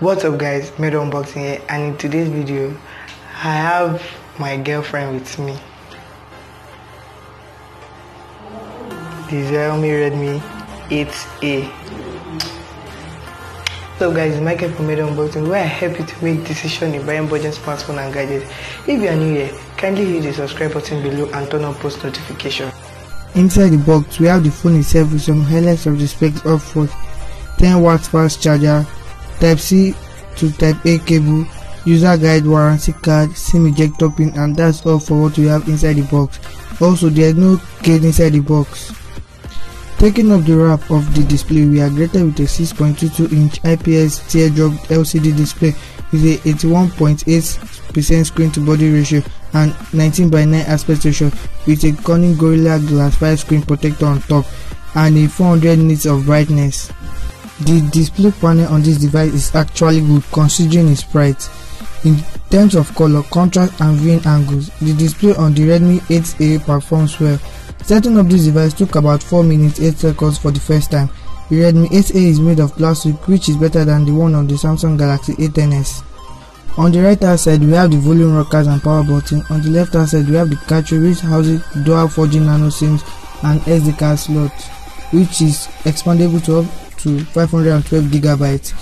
What's up guys, Medo Unboxing here, and in today's video I have my girlfriend with me. The Xiaomi Redmi 8A. What's up guys, Michael from Medo Unboxing, where I help you to make decisions in buying budget smartphone and gadgets. If you are new here, kindly hit the subscribe button below and turn on post notifications. Inside the box, we have the phone itself with some highlights of the specs of 10W fast charger, Type-C to Type-A cable, user guide, warranty card, SIM ejector pin, and that's all for what we have inside the box. Also, there is no case inside the box. Taking up the wrap of the display, we are greeted with a 6.22-inch IPS teardrop LCD display with a 81.8% screen-to-body ratio and 19:9 aspect ratio with a Corning Gorilla Glass 5 screen protector on top and a 400 nits of brightness. The display panel on this device is actually good considering its price. In terms of color, contrast and viewing angles, the display on the Redmi 8A performs well. Setting up this device took about 4 minutes 8 seconds for the first time. The Redmi 8A is made of plastic, which is better than the one on the Samsung Galaxy A10s. On the right hand side, we have the volume rockers and power button. On the left hand side, we have the cartridge which houses dual 4G nano sims and SD card slot, which is expandable to up to 512 GB.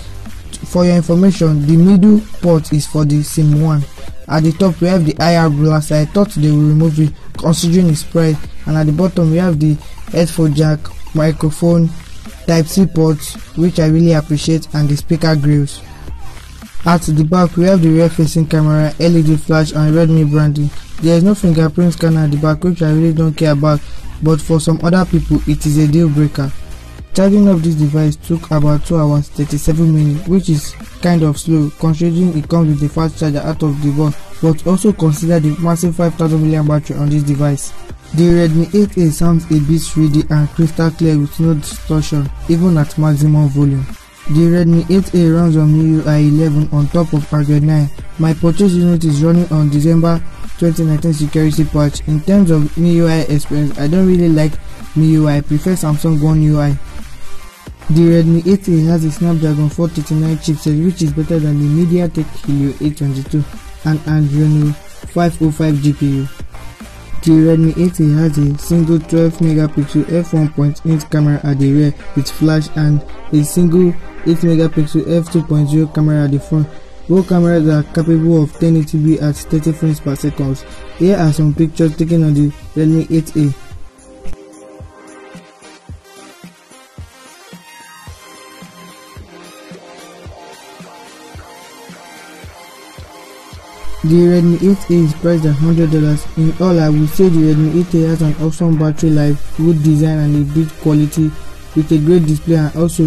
For your information, the middle port is for the SIM 1. At the top we have the IR blast. I thought they will remove it considering its price, and at the bottom we have the headphone jack, microphone, Type-C ports, which I really appreciate, and the speaker grills. At the back we have the rear facing camera, LED flash, and Redmi branding. There is no fingerprint scanner at the back, which I really don't care about, but for some other people it is a deal breaker. Charging up this device took about 2 hours 37 minutes, which is kind of slow considering it comes with the fast charger out of the box, but also consider the massive 5000mAh battery on this device. The Redmi 8A sounds a bit 3D and crystal clear with no distortion even at maximum volume. The Redmi 8A runs on MIUI 11 on top of Android 9. My purchase unit is running on December 2019 security patch. In terms of MIUI experience, I don't really like MIUI, I prefer Samsung One UI. The Redmi 8A has a Snapdragon 439 chipset, which is better than the MediaTek Helio A22 and Adreno 505 GPU. The Redmi 8A has a single 12MP f1.8 camera at the rear with flash and a single 8MP f2.0 camera at the front. Both cameras are capable of 1080p at 30 frames per second. Here are some pictures taken on the Redmi 8A. The Redmi 8A is priced at $100. In all, I would say the Redmi 8A has an awesome battery life, good design, and a good quality with a great display, and also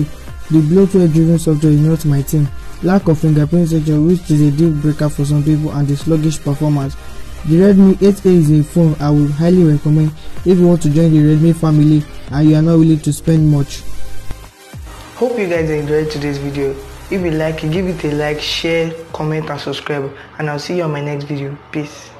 the bloatware driven software is not my thing. Lack of fingerprint sensor, which is a deal breaker for some people, and the sluggish performance. The Redmi 8A is a phone I would highly recommend if you want to join the Redmi family and you are not willing to spend much. Hope you guys enjoyed today's video. If you like, give it a like, share, comment and subscribe, and I'll see you on my next video. Peace.